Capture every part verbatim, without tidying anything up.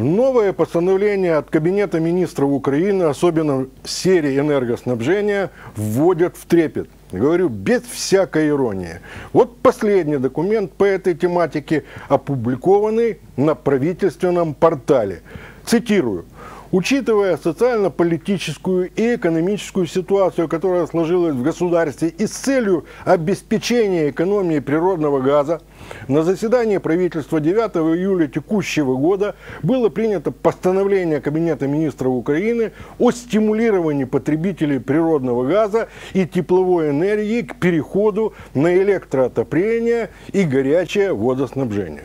Новое постановление от Кабинета Министров Украины, особенно серии энергоснабжения, вводят в трепет. Говорю, без всякой иронии. Вот последний документ по этой тематике, опубликованный на правительственном портале. Цитирую. Учитывая социально-политическую и экономическую ситуацию, которая сложилась в государстве, и с целью обеспечения экономии природного газа, на заседании правительства девятого июля текущего года было принято постановление Кабинета Министров Украины о стимулировании потребителей природного газа и тепловой энергии к переходу на электроотопление и горячее водоснабжение.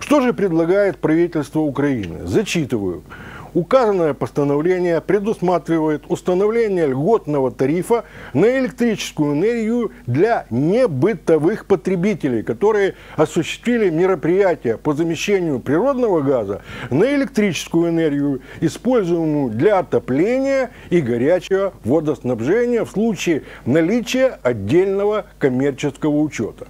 Что же предлагает правительство Украины? Зачитываю. Указанное постановление предусматривает установление льготного тарифа на электрическую энергию для небытовых потребителей, которые осуществили мероприятия по замещению природного газа на электрическую энергию, используемую для отопления и горячего водоснабжения в случае наличия отдельного коммерческого учета.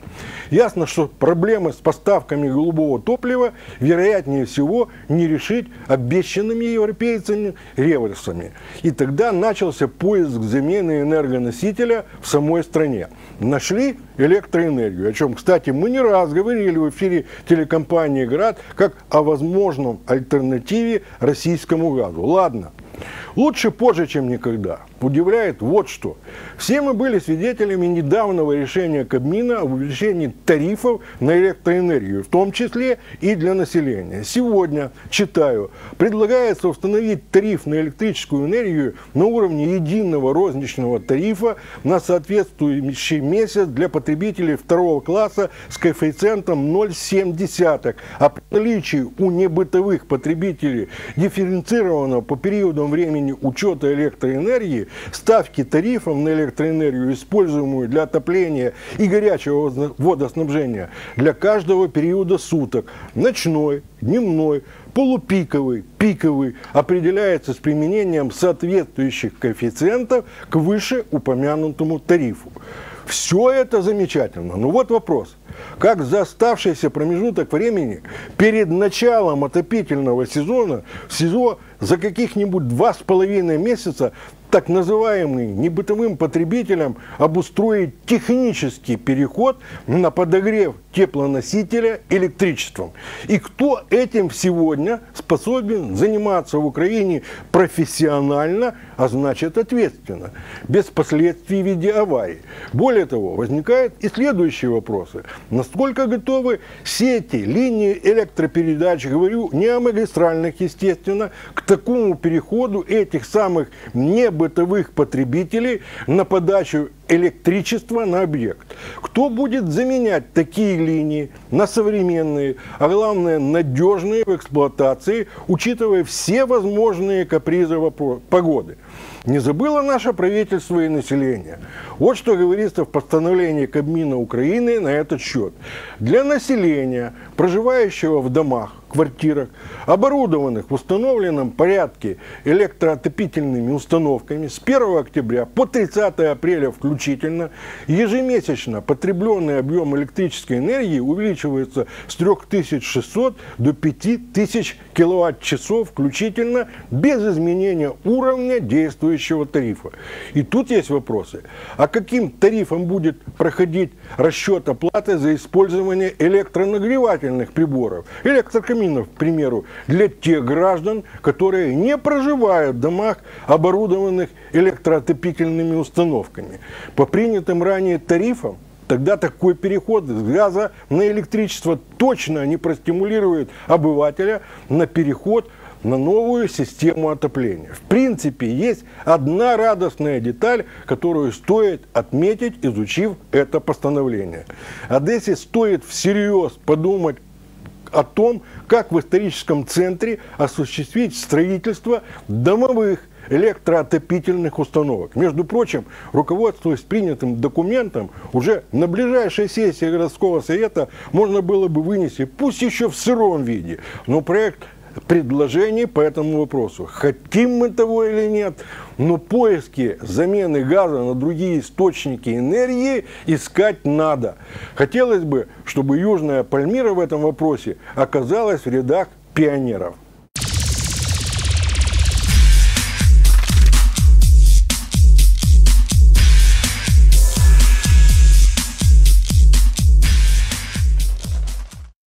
Ясно, что проблемы с поставками голубого топлива, вероятнее всего, не решить обещанными европейцами реверсами. И тогда начался поиск замены энергоносителя в самой стране. Нашли электроэнергию, о чем, кстати, мы не раз говорили в эфире телекомпании «Град», как о возможном альтернативе российскому газу. Ладно. Лучше позже, чем никогда. Удивляет вот что. Все мы были свидетелями недавнего решения Кабмина об увеличении тарифов на электроэнергию, в том числе и для населения. Сегодня, читаю, предлагается установить тариф на электрическую энергию на уровне единого розничного тарифа на соответствующий месяц для потребителей второго класса с коэффициентом ноль целых семь десятых, а при наличии у небытовых потребителей дифференцированного по периодам времени учета электроэнергии ставки тарифов на электроэнергию, используемую для отопления и горячего водоснабжения, для каждого периода суток, ночной, дневной, полупиковый, пиковый, определяется с применением соответствующих коэффициентов к вышеупомянутому тарифу. Все это замечательно, но вот вопрос. Как за оставшийся промежуток времени перед началом отопительного сезона всего за каких-нибудь два с половиной месяца так называемый небытовым потребителям обустроить технический переход на подогрев теплоносителя электричеством? И кто этим сегодня способен заниматься в Украине профессионально, а значит ответственно, без последствий в виде аварии? Более того, возникают и следующие вопросы. Насколько готовы сети, линии электропередач, говорю не о магистральных, естественно, к такому переходу этих самых небытовых бытовых потребителей на подачу электричества на объект? Кто будет заменять такие линии на современные, а главное надежные в эксплуатации, учитывая все возможные капризы погоды? Не забыло наше правительство и население. Вот что говорится в постановлении Кабмина Украины на этот счет. Для населения, проживающего в домах, квартирах, оборудованных в установленном порядке электроотопительными установками, с первого октября по тридцатое апреля включительно, ежемесячно потребленный объем электрической энергии увеличивается с трёх тысяч шестисот до пяти тысяч киловатт-часов включительно, без изменения уровня действующего тарифа. И тут есть вопросы. А каким тарифом будет проходить расчет оплаты за использование электронагревательных приборов, электрокоммуникационных, к примеру, для тех граждан, которые не проживают в домах, оборудованных электроотопительными установками? По принятым ранее тарифам, тогда такой переход с газа на электричество точно не простимулирует обывателя на переход на новую систему отопления. В принципе, есть одна радостная деталь, которую стоит отметить, изучив это постановление. Одессе стоит всерьез подумать о том, как в историческом центре осуществить строительство домовых электроотопительных установок. Между прочим, руководствуясь принятым документом, уже на ближайшей сессии городского совета можно было бы вынести, пусть еще в сыром виде, но проект предложений по этому вопросу. Хотим мы того или нет, но поиски замены газа на другие источники энергии искать надо. Хотелось бы, чтобы Южная Пальмира в этом вопросе оказалась в рядах пионеров.